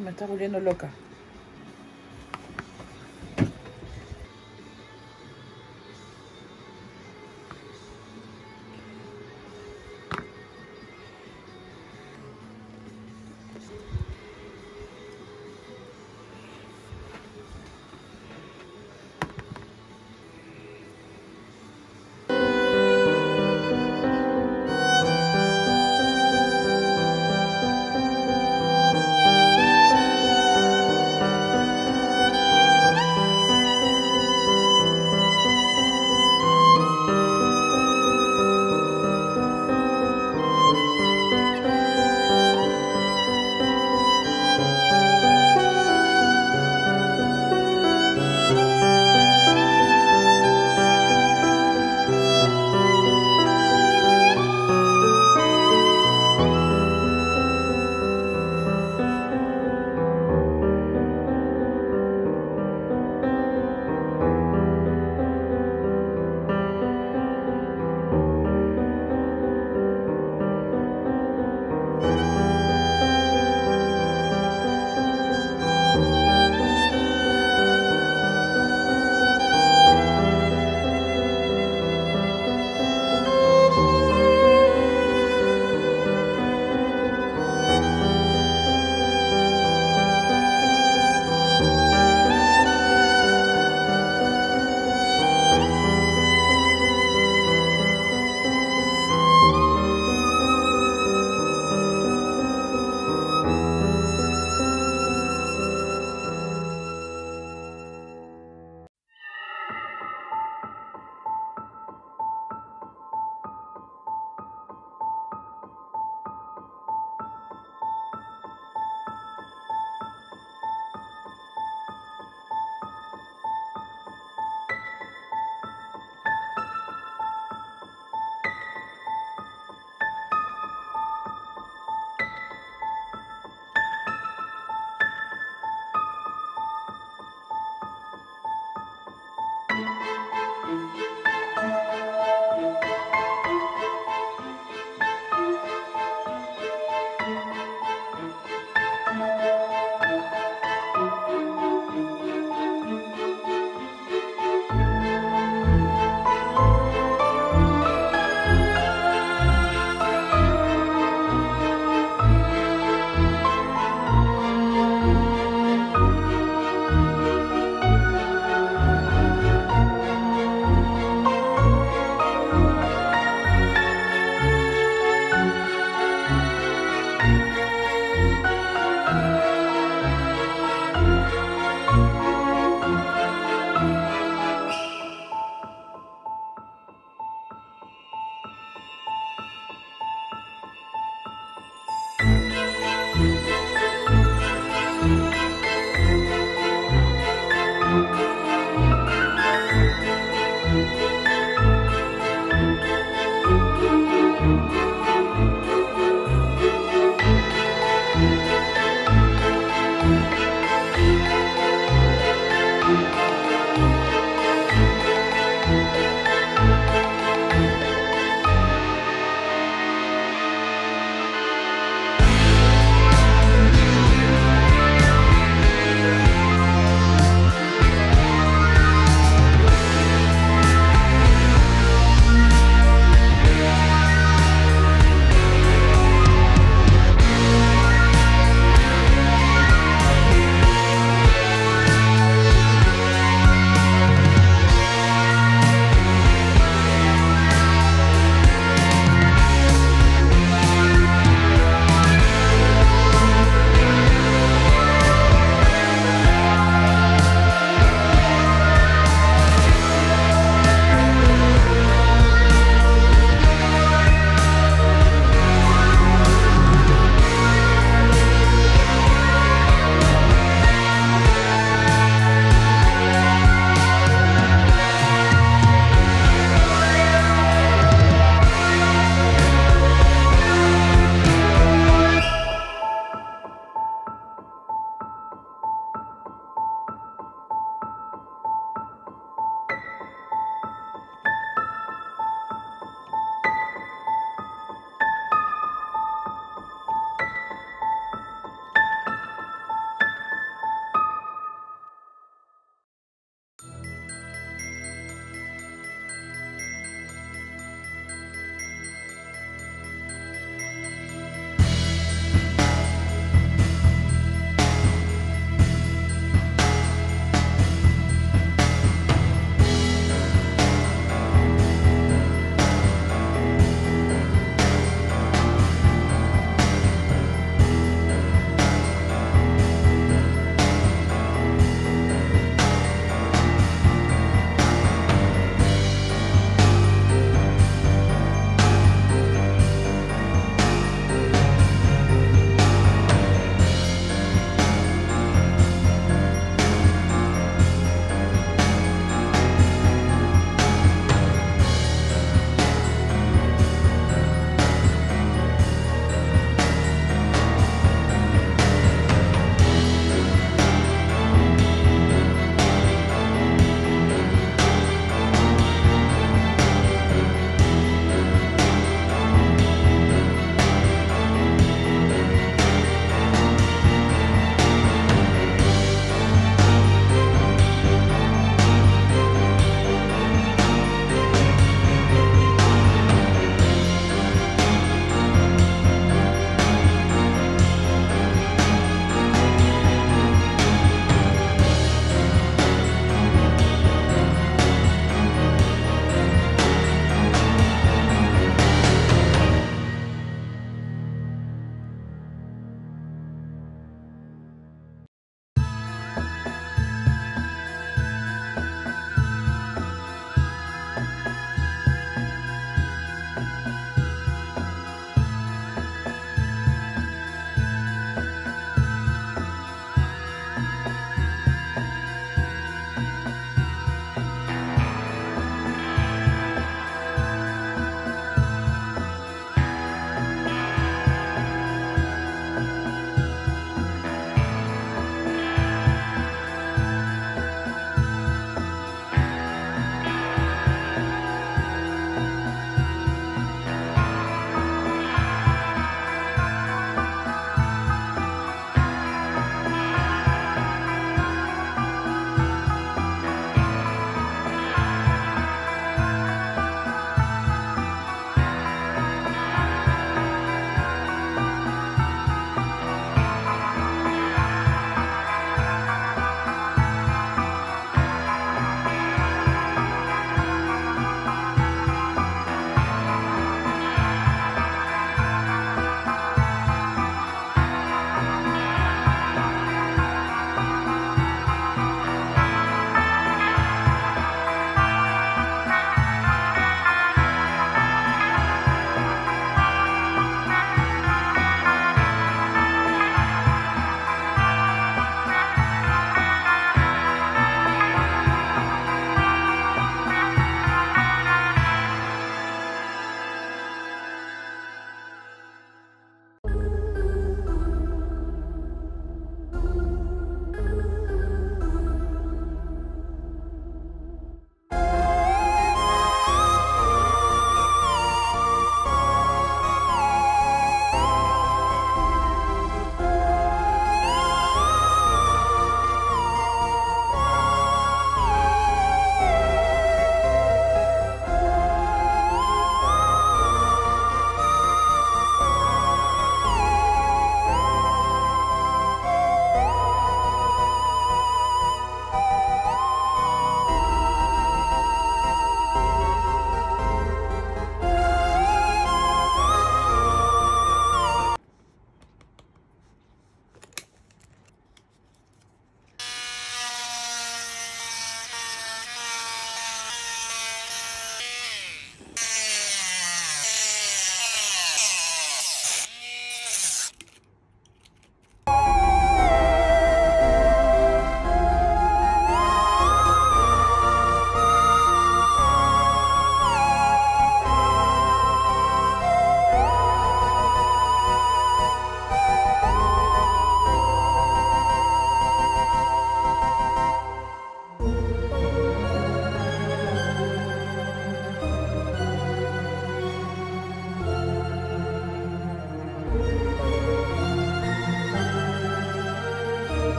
Me está volviendo loca.